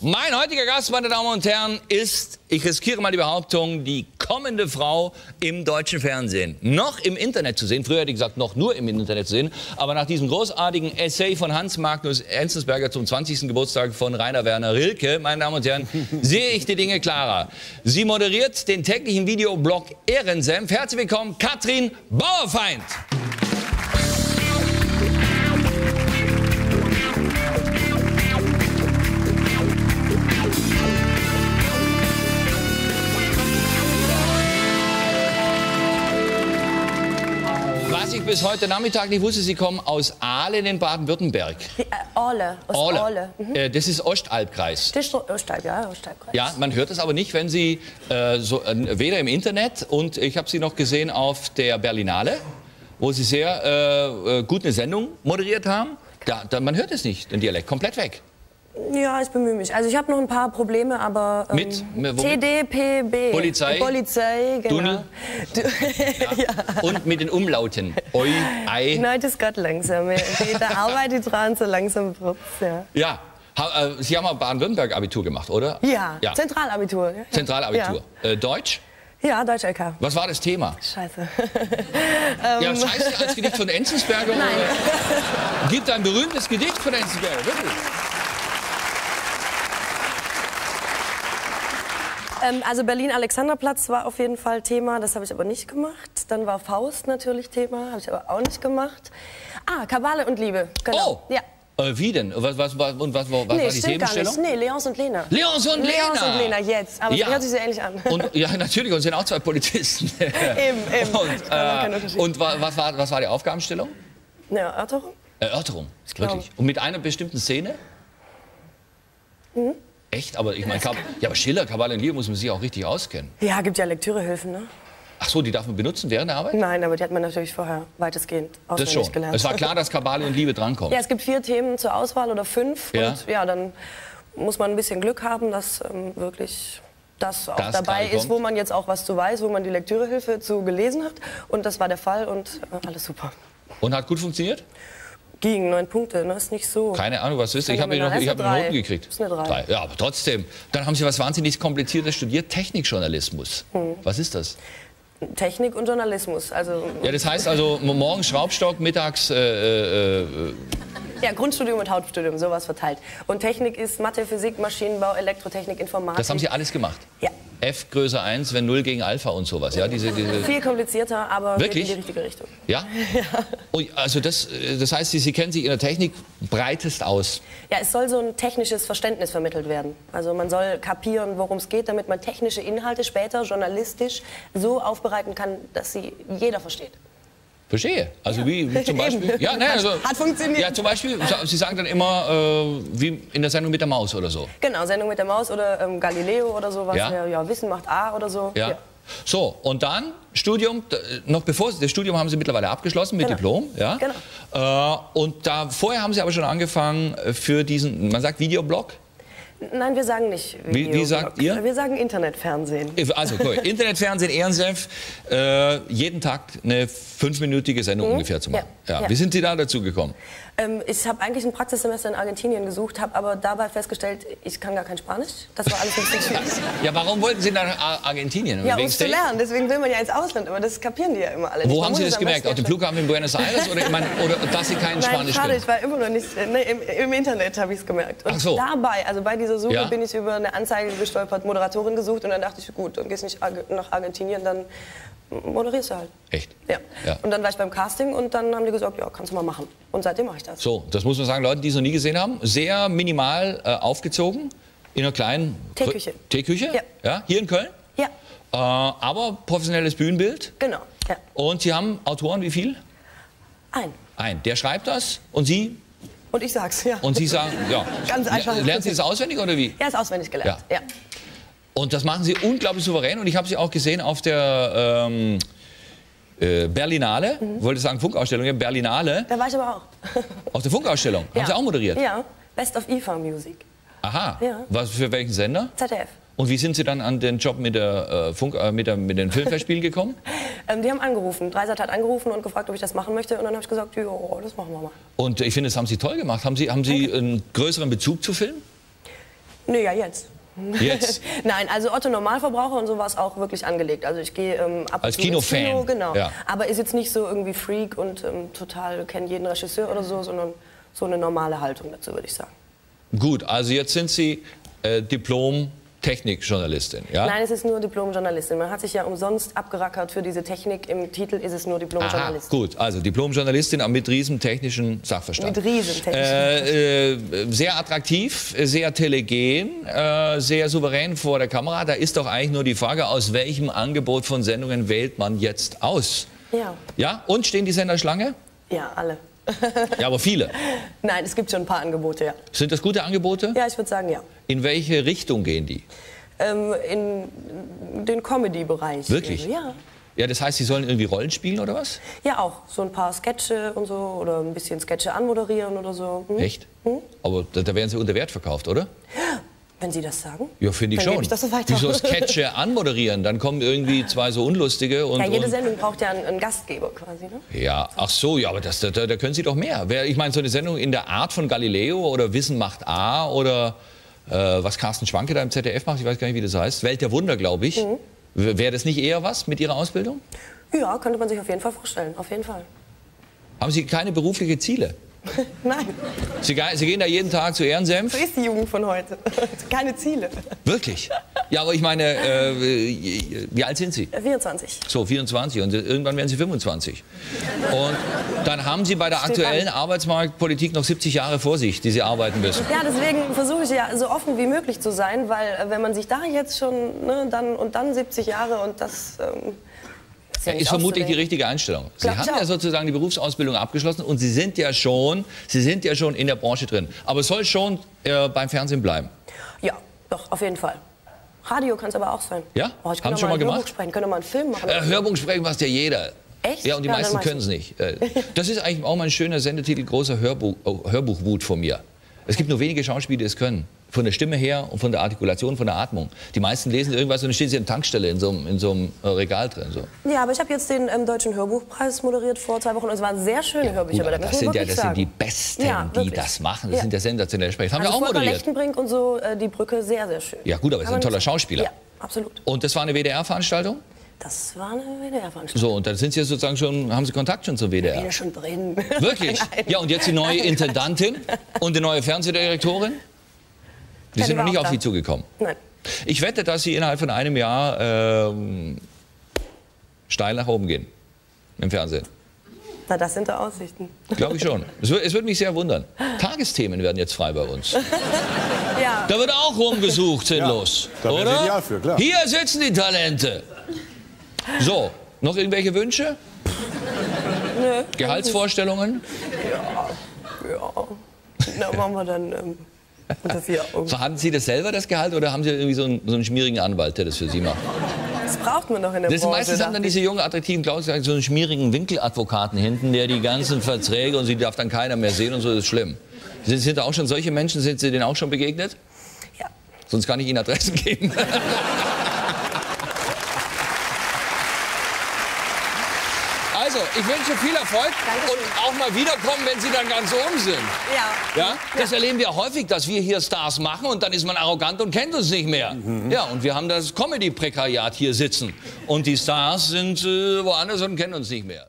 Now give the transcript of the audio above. Mein heutiger Gast, meine Damen und Herren, ist, ich riskiere mal die Behauptung, die kommende Frau im deutschen Fernsehen. Noch im Internet zu sehen, früher hätte ich gesagt, noch nur im Internet zu sehen, aber nach diesem großartigen Essay von Hans Magnus Enzensberger zum 20. Geburtstag von Rainer Werner Rilke, meine Damen und Herren, sehe ich die Dinge klarer. Sie moderiert den täglichen Videoblog Ehrensenf. Herzlich willkommen, Katrin Bauerfeind. Bis heute Nachmittag nicht wusste, Sie kommen aus Aalen in Baden-Württemberg. Aalen. Das ist Ostalbkreis. Das ist Ostalb, ja, Ostalbkreis. Ja, man hört es aber nicht, wenn Sie weder im Internet und ich habe Sie noch gesehen auf der Berlinale, wo Sie sehr gut eine Sendung moderiert haben. Da, man hört es nicht, den Dialekt, komplett weg. Ja, ich bemühe mich. Also ich habe noch ein paar Probleme, aber TDPB. Polizei, genau. Tunnel. Ja. Ja. Und mit den Umlauten. Oi, ei. Nein, das geht langsam. Da arbeite ich dran, so langsam wird's, ja. Ja. Sie haben mal Baden-Württemberg-Abitur gemacht, oder? Ja, ja. Zentralabitur. Zentralabitur. Ja. Deutsch? Ja, Deutsch-LK. Was war das Thema? Scheiße. Ja, Scheiße als Gedicht von Enzensberger? Nein. Gibt ein berühmtes Gedicht von Enzensberger, wirklich? Also Berlin Alexanderplatz war auf jeden Fall Thema, das habe ich aber nicht gemacht. Dann war Faust natürlich Thema, habe ich aber auch nicht gemacht. Ah, Kabale und Liebe, genau. Oh. Ja. Wie denn? Was war die Themenstellung? Nee, Leonce und Lena. Leonce und Lena, jetzt. Aber ja. Hört sich sehr ähnlich an. Und, ja, natürlich, und sind auch zwei Polizisten. Eben. Und was war die Aufgabenstellung? Eine Erörterung. Erörterung, wirklich. Und mit einer bestimmten Szene? Mhm. Echt? Aber ich meine, ja, aber Schiller, Kabale und Liebe muss man sich auch richtig auskennen. Ja, gibt ja Lektürehilfen, ne? Ach so, die darf man benutzen während der Arbeit? Nein, aber die hat man natürlich vorher weitestgehend auswendig gelernt. Es war klar, dass Kabale und Liebe drankommen. Ja, es gibt 4 Themen zur Auswahl oder 5. Ja. Und ja, dann muss man ein bisschen Glück haben, dass wirklich das auch dabei ist, wo man jetzt auch was zu weiß, wo man die Lektürehilfe zu gelesen hat. Und das war der Fall und alles super. Und hat gut funktioniert? Gegen 9 Punkte, ne? Ist nicht so. Keine Ahnung, was ist. Ich habe Noten gekriegt. Das ist eine 3. Ja, aber trotzdem. Dann haben Sie was wahnsinnig Kompliziertes studiert, Technikjournalismus. Hm. Was ist das? Technik und Journalismus. Also ja, das heißt also morgens Schraubstock, mittags. Ja, Grundstudium und Hauptstudium, sowas verteilt. Und Technik ist Mathe, Physik, Maschinenbau, Elektrotechnik, Informatik. Das haben Sie alles gemacht? Ja. F größer 1, wenn 0 gegen Alpha und sowas. Ja, diese viel komplizierter, aber wirklich? Geht in die richtige Richtung. Ja? Ja. Also das heißt, Sie kennen sich in der Technik breitest aus. Ja, es soll so ein technisches Verständnis vermittelt werden. Also man soll kapieren, worum es geht, damit man technische Inhalte später journalistisch so aufbereiten kann, dass sie jeder versteht. Verstehe. Also ja. Wie zum Beispiel. Ja, nein, also, hat funktioniert. Ja, zum Beispiel, Sie sagen dann immer, wie in der Sendung mit der Maus oder so. Genau, Sendung mit der Maus oder Galileo oder sowas. Ja. Ja, Wissen macht A oder so. Ja. Ja. So, und dann Studium, noch bevor das Studium haben Sie mittlerweile abgeschlossen mit Diplom. Ja? Genau. Und vorher haben Sie aber schon angefangen für diesen, man sagt Videoblog. Nein, wir sagen nicht Video. Wie sagt ihr? Wir sagen Internetfernsehen. Also cool. Internetfernsehen, Ehrensenf, jeden Tag eine 5-minütige Sendung ungefähr zu machen. Ja. Ja. Wie sind Sie da dazu gekommen? Ich habe eigentlich ein Praxissemester in Argentinien gesucht, habe aber dabei festgestellt, ich kann gar kein Spanisch. Das war alles ein bisschen schwierig. Ja, warum wollten Sie nach Argentinien? Ja, um es zu lernen. Deswegen will man ja ins Ausland, aber das kapieren die ja immer alle. Wo haben Sie das gemerkt? Auf dem Flughafen in Buenos Aires oder dass Sie kein Spanisch können? Nein, ich war immer noch nicht, ne, im Internet habe ich es gemerkt. Und dabei, also bei dieser Suche bin ich über eine Anzeige gestolpert, Moderatorin gesucht und dann dachte ich, gut, dann gehst du nicht nach Argentinien, dann moderierst du halt. Echt? Ja. Ja. Und dann war ich beim Casting und dann haben die gesagt, ja, kannst du mal machen. Und seitdem mache ich das. So, das muss man sagen, Leute, die es noch nie gesehen haben, sehr minimal aufgezogen, in einer kleinen Teeküche. Teeküche? Ja. Ja. Hier in Köln? Ja. Aber professionelles Bühnenbild? Genau. Ja. Und Sie haben Autoren, wie viel? Ein. Ein. Der schreibt das und Sie? Und ich sag's, ja. Und Sie sagen, ja. Ganz einfach. Lernen Sie das auswendig oder wie? Ja, ist auswendig gelernt, ja. Und das machen Sie unglaublich souverän. Und ich habe Sie auch gesehen auf der Berlinale. Mhm. Wollte sagen Funkausstellung, ja, Berlinale. Da war ich aber auch. Auf der Funkausstellung? Ja. Haben Sie auch moderiert? Ja, Best of IFA Music. Aha. Ja. Was für welchen Sender? ZDF. Und wie sind Sie dann an den Job mit der mit den Filmfestspielen gekommen? Die haben angerufen. Dreisat hat angerufen und gefragt, ob ich das machen möchte. Und dann habe ich gesagt, ja, das machen wir mal. Und ich finde, das haben Sie toll gemacht. Haben Sie einen größeren Bezug zu Filmen? Nö, ja, jetzt. Jetzt? Nein, also Otto Normalverbraucher und so war es auch wirklich angelegt. Also ich gehe ab als Kinofan. Kino, genau. Ja. Aber ist jetzt nicht so irgendwie Freak und total kennt jeden Regisseur oder so, sondern so eine normale Haltung dazu, würde ich sagen. Gut, also jetzt sind Sie Diplom-Technikjournalistin, ja? Nein, es ist nur Diplom-Journalistin. Man hat sich ja umsonst abgerackert für diese Technik. Im Titel ist es nur Diplom-Journalistin. Gut, also Diplom-Journalistin mit riesen technischen Sachverstand. Mit riesen technischen sehr attraktiv, sehr telegen, sehr souverän vor der Kamera. Da ist doch eigentlich nur die Frage, aus welchem Angebot von Sendungen wählt man jetzt aus? Ja. Ja? Und stehen die Sender Schlange? Ja, alle. Ja, aber viele. Nein, es gibt schon ein paar Angebote, ja. Sind das gute Angebote? Ja, ich würde sagen, ja. In welche Richtung gehen die? In den Comedy-Bereich. Wirklich? Also, ja. Ja, das heißt, Sie sollen irgendwie Rollen spielen oder was? Ja, auch. So ein paar Sketche und so oder ein bisschen Sketche anmoderieren oder so. Hm? Echt? Hm? Aber da werden Sie unter Wert verkauft, oder? Wenn Sie das sagen? Ja, finde ich schon. Wieso Sketche anmoderieren? Dann kommen irgendwie zwei so Unlustige und... Ja, jede Sendung braucht ja einen Gastgeber quasi, ne? Ja, ach so, ja, aber da können Sie doch mehr. Ich meine, so eine Sendung in der Art von Galileo oder Wissen macht A oder was Carsten Schwanke da im ZDF macht, ich weiß gar nicht, wie das heißt, Welt der Wunder, glaube ich. Mhm. Wäre das nicht eher was mit Ihrer Ausbildung? Ja, könnte man sich auf jeden Fall vorstellen, auf jeden Fall. Haben Sie keine beruflichen Ziele? Nein. Sie gehen da jeden Tag zu Ehrensenf? So ist die Jugend von heute. Keine Ziele. Wirklich? Ja, aber ich meine, wie alt sind Sie? 24. So, 24. Und irgendwann werden Sie 25. Und dann haben Sie bei der aktuellen Arbeitsmarktpolitik noch 70 Jahre vor sich, die Sie arbeiten müssen. Ja, deswegen versuche ich ja so offen wie möglich zu sein, weil wenn man sich da jetzt schon, ne, dann 70 Jahre und das... Ja, ist vermutlich die richtige Einstellung. Sie haben ja sozusagen die Berufsausbildung abgeschlossen und Sie sind ja schon in der Branche drin. Aber es soll schon beim Fernsehen bleiben. Ja, doch, auf jeden Fall. Radio kann es aber auch sein. Ja? Oh, ich kann schon mal gemacht? Können wir mal einen Film machen? Hörbuch sprechen macht ja jeder. Echt? Ja, und die meisten können es nicht. Das ist eigentlich auch mal ein schöner Sendetitel, großer Hörbuchwut von mir. Es gibt nur wenige Schauspieler, die es können. Von der Stimme her und von der Artikulation, von der Atmung. Die meisten lesen irgendwas und dann stehen sie in der Tankstelle in so einem Regal drin. So. Ja, aber ich habe jetzt den Deutschen Hörbuchpreis moderiert vor 2 Wochen und es waren sehr schöne Hörbücher. Gut, aber das sind die Besten, ja, die das machen. Das sind ja sensationelle Sprecher. Das haben wir auch moderiert. Lechtenbrink und so, die Brücke, sehr, sehr schön. Ja gut, aber es ist ein toller Schauspieler. Ja, absolut. Und das war eine WDR-Veranstaltung? Das war eine WDR-Veranstaltung. So, und da sind Sie sozusagen schon, haben Sie Kontakt schon zur WDR? Ja, schon drin. Wirklich? Nein. Ja, und jetzt die neue Intendantin und die neue Fernsehdirektorin? Die sind noch nicht auf Sie zugekommen. Nein. Ich wette, dass Sie innerhalb von einem Jahr steil nach oben gehen im Fernsehen. Na, das sind da Aussichten. Glaube ich schon. Es würde mich sehr wundern. Tagesthemen werden jetzt frei bei uns. Ja. Da wird auch rumgesucht, sinnlos. Ja, da oder? Wäre genial für, klar. Hier sitzen die Talente. So, noch irgendwelche Wünsche? Nö. Gehaltsvorstellungen? Ja. Na, machen wir dann... Unter 4 Augen. Verhandeln Sie das selber, das Gehalt, oder haben Sie irgendwie so einen schmierigen Anwalt, der das für Sie macht? Das braucht man doch in der Branche. Meistens haben dann diese jungen, attraktiven Klauseln so einen schmierigen Winkeladvokaten hinten, der die ganzen Verträge und sie darf dann keiner mehr sehen und so, das ist schlimm. Sind da auch schon solche Menschen, sind Sie denen auch schon begegnet? Ja. Sonst kann ich Ihnen Adressen geben. Also, ich wünsche viel Erfolg. Dankeschön. Und auch mal wiederkommen, wenn Sie dann ganz oben sind. Ja. Ja? Das erleben wir häufig, dass wir hier Stars machen und dann ist man arrogant und kennt uns nicht mehr. Mhm. Ja, und wir haben das Comedy-Prekariat hier sitzen. Und die Stars sind woanders und kennen uns nicht mehr.